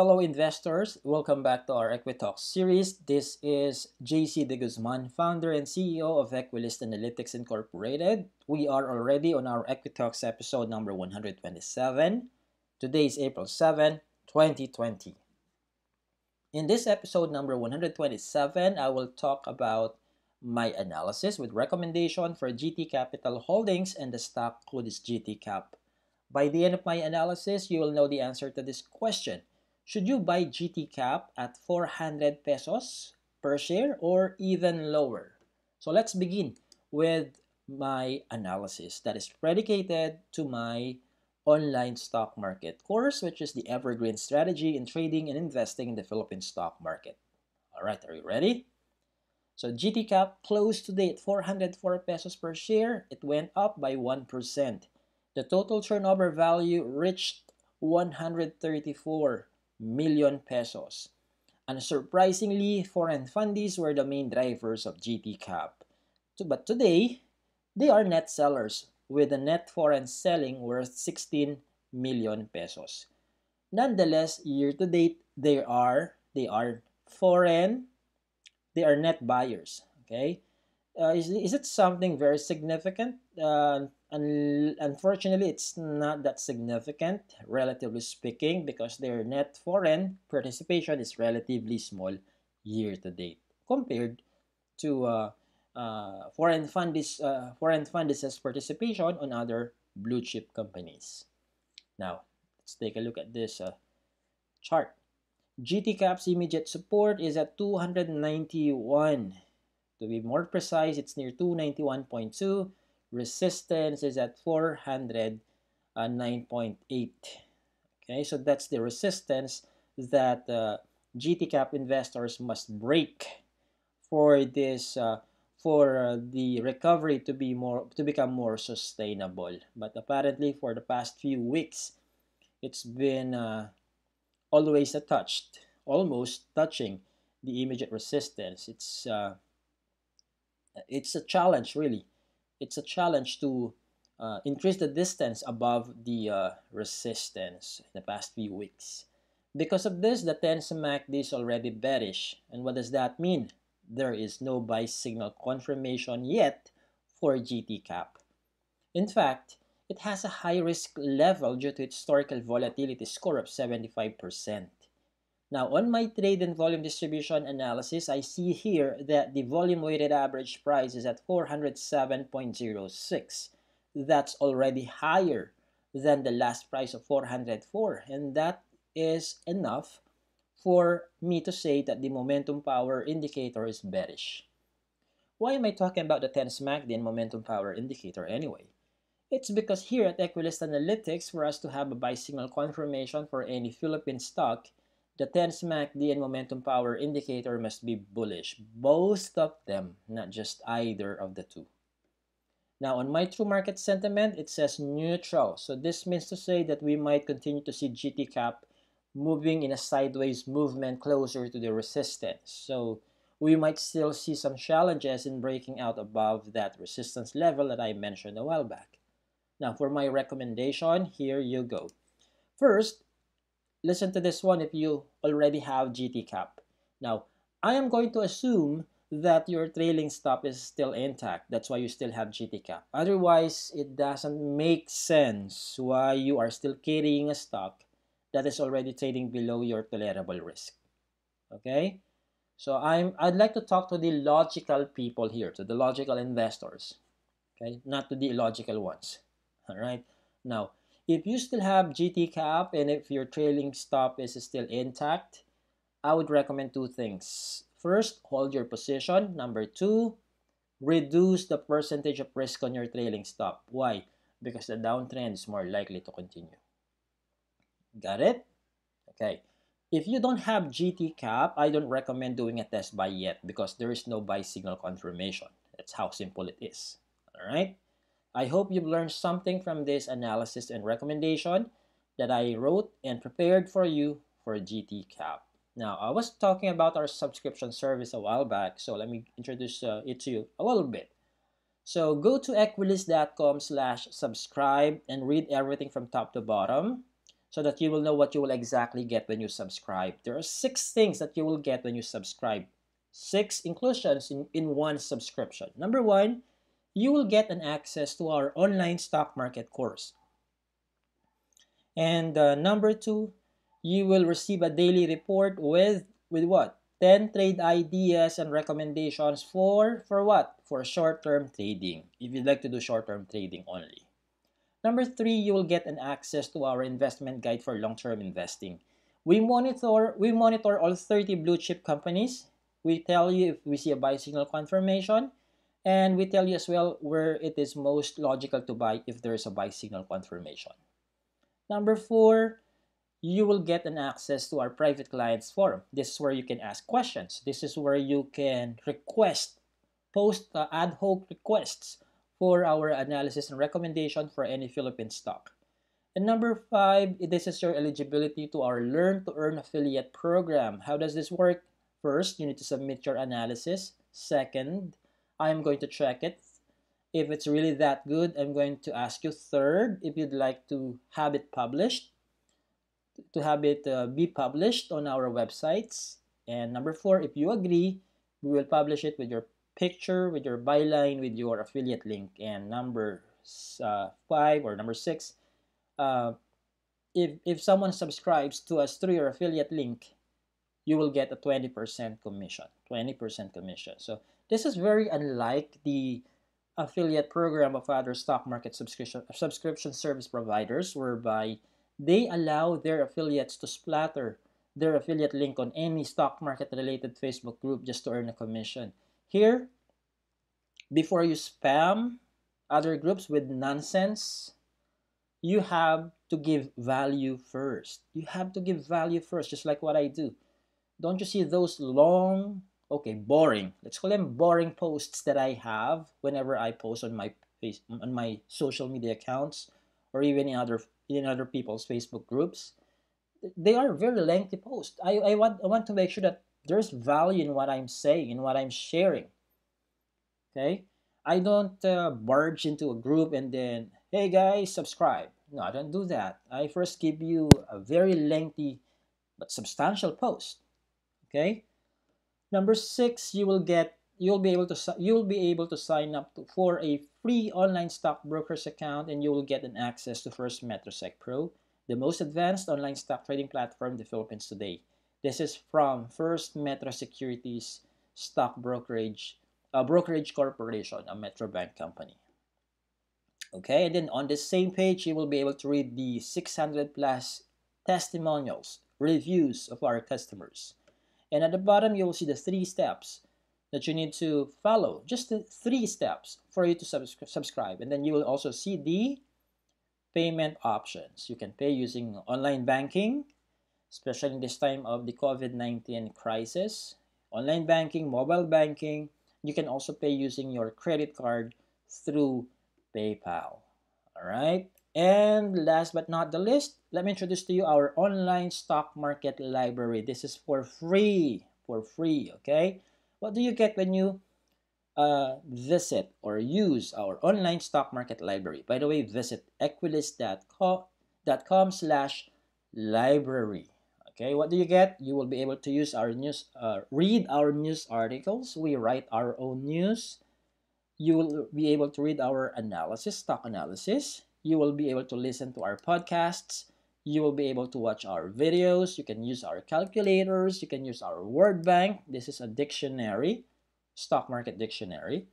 Hello investors, welcome back to our EquiTalks series. This is JC de Guzman, founder and CEO of Equilyst Analytics Incorporated. We are already on our EquiTalks episode number 127. Today is April 7, 2020. In this episode number 127, I will talk about my analysis with recommendation for GT Capital Holdings and the stock code is GT Cap. By the end of my analysis, you will know the answer to this question. Should you buy GT Cap at 400 pesos per share or even lower? So let's begin with my analysis that is predicated to my online stock market course, which is the Evergreen Strategy in Trading and Investing in the Philippine Stock Market. All right, are you ready? So GT Cap closed today at 404 pesos per share. It went up by 1%. The total turnover value reached 134 million pesos. Unsurprisingly, foreign fundies were the main drivers of GT Cap. But today, they are net sellers with a net foreign selling worth 16 million pesos. Nonetheless, year to date, they are net buyers. Okay, is it something very significant? Unfortunately, it's not that significant, relatively speaking, because their net foreign participation is relatively small year to date compared to foreign funds' participation on other blue chip companies. Now, let's take a look at this chart. GT Cap's immediate support is at 291. To be more precise, it's near 291.2. Resistance is at 409.8. okay, so that's the resistance that GT Cap investors must break for this the recovery to be become more sustainable. But apparently for the past few weeks, it's been always almost touching the immediate resistance. It's a challenge, really. It's a challenge to increase the distance above the resistance in the past few weeks. Because of this, the 10 SMACD is already bearish. And what does that mean? There is no buy signal confirmation yet for GT Cap. In fact, it has a high risk level due to its historical volatility score of 75%. Now, on my trade and volume distribution analysis, I see here that the volume weighted average price is at 407.06. That's already higher than the last price of 404, and that is enough for me to say that the momentum power indicator is bearish. Why am I talking about the 10 SMACD and momentum power indicator anyway? It's because here at Equilyst Analytics, for us to have a buy signal confirmation for any Philippine stock, the 10 SMACD and momentum power indicator must be bullish. Both of them, not just either of the two. Now, on my true market sentiment, it says neutral. So this means to say that we might continue to see GT Cap moving in a sideways movement closer to the resistance. So we might still see some challenges in breaking out above that resistance level that I mentioned a while back. Now, for my recommendation, here you go. First, listen to this one if you already have GT Cap. Now, I am going to assume that your trailing stop is still intact. That's why you still have GT Cap. Otherwise, it doesn't make sense why you are still carrying a stock that is already trading below your tolerable risk. Okay? So I'd like to talk to the logical people here, to the logical investors. Okay? Not to the illogical ones. All right? Now, if you still have GT Cap and if your trailing stop is still intact, I would recommend two things. First, hold your position. Number two, reduce the percentage of risk on your trailing stop. Why? Because the downtrend is more likely to continue. Got it? Okay. If you don't have GT Cap, I don't recommend doing a test buy yet because there is no buy signal confirmation. That's how simple it is. All right? I hope you've learned something from this analysis and recommendation that I wrote and prepared for you for GT Cap. Now, I was talking about our subscription service a while back, so let me introduce it to you a little bit. So go to equilyst.com/subscribe and read everything from top to bottom. so that you will know what you will exactly get when you subscribe. There are 6 things that you will get when you subscribe. 6 inclusions in one subscription. Number 1, you will get an access to our online stock market course. And number 2, you will receive a daily report with what? 10 trade ideas and recommendations for what? For short-term trading, if you'd like to do short-term trading only. Number 3, you will get an access to our investment guide for long-term investing. We monitor all 30 blue chip companies. We tell you if we see a buy signal confirmation, and we tell you as well where it is most logical to buy if there is a buy signal confirmation. Number 4, you will get an access to our private clients forum. This is where you can ask questions. This is where you can request, post ad hoc requests for our analysis and recommendation for any Philippine stock. And number 5, this is your eligibility to our Learn to Earn affiliate program. How does this work? First, you need to submit your analysis. Second, I'm going to check it. If it's really that good, I'm going to ask you. Third, if you'd like to have it published, to have it be published on our websites. And number 4, if you agree, we will publish it with your picture, with your byline, with your affiliate link. And number 5 or number 6, if someone subscribes to us through your affiliate link, you will get a 20% commission, 20% commission. So this is very unlike the affiliate program of other stock market subscription service providers, whereby they allow their affiliates to splatter their affiliate link on any stock market-related Facebook group just to earn a commission. Here, before you spam other groups with nonsense, you have to give value first. You have to give value first, just like what I do. Don't you see those long, okay, boring, let's call them boring posts that I have whenever I post on my social media accounts or even in other people's Facebook groups? They are very lengthy posts. I want to make sure that there's value in what I'm saying, in what I'm sharing. Okay? I don't barge into a group and then, hey guys, subscribe. No, I don't do that. I first give you a very lengthy but substantial post. Okay? Number 6, you'll be able to sign up for a free online stock brokerage account, and you will get an access to First Metro Sec Pro, the most advanced online stock trading platform in the Philippines today. This is from First Metro Securities Stock Brokerage, Brokerage Corporation, a Metro Bank company. Okay, and then on the same page, you will be able to read the 600+ testimonials, reviews of our customers. And at the bottom, you will see the 3 steps that you need to follow. Just the 3 steps for you to subscribe. And then you will also see the payment options. You can pay using online banking, especially in this time of the COVID-19 crisis. Online banking, mobile banking. You can also pay using your credit card through PayPal. All right. And last but not the least, let me introduce to you our online stock market library. This is for free, okay? What do you get when you visit or use our online stock market library? By the way, visit equilyst.com/library. Okay, what do you get? You will be able to use our news, read our news articles. We write our own news. You will be able to read our analysis, stock analysis. You will be able to listen to our podcasts. You will be able to watch our videos. You can use our calculators. You can use our word bank. This is a dictionary, stock market dictionary,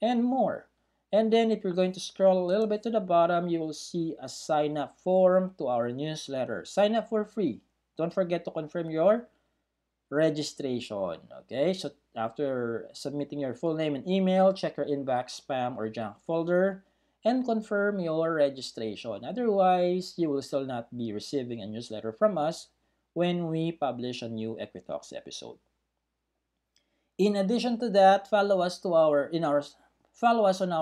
and more. And then if you're going to scroll a little bit to the bottom, you will see a sign-up form to our newsletter. Sign up for free. Don't forget to confirm your registration. Okay, so after submitting your full name and email, check your inbox, spam, or junk folder, and confirm your registration. Otherwise, you will still not be receiving a newsletter from us when we publish a new EquiTalks episode. In addition to that, follow us on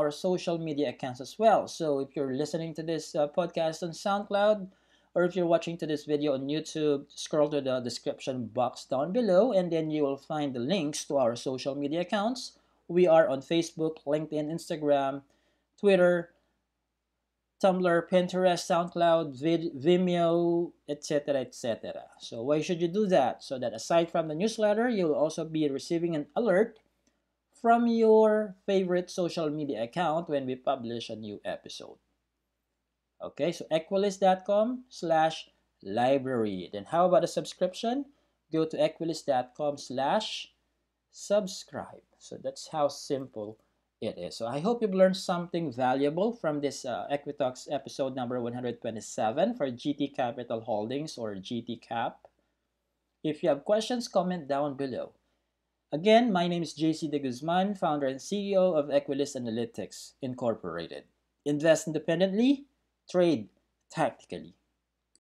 our social media accounts as well. So if you're listening to this podcast on SoundCloud, or if you're watching to this video on YouTube, scroll to the description box down below, and then you will find the links to our social media accounts. We are on Facebook, LinkedIn, Instagram, Twitter, Tumblr, Pinterest, SoundCloud, Vimeo, etc., etc. So why should you do that? So that aside from the newsletter, you'll also be receiving an alert from your favorite social media account when we publish a new episode. Okay, so equilyst.com/library. Then how about a subscription? Go to equilyst.com/subscribe. So that's how simple it is. So I hope you've learned something valuable from this EquiTalks episode number 127 for GT Capital Holdings or GT Cap. If you have questions, comment down below. Again, my name is JC de Guzman, founder and CEO of Equilyst Analytics Incorporated. Invest independently, trade tactically.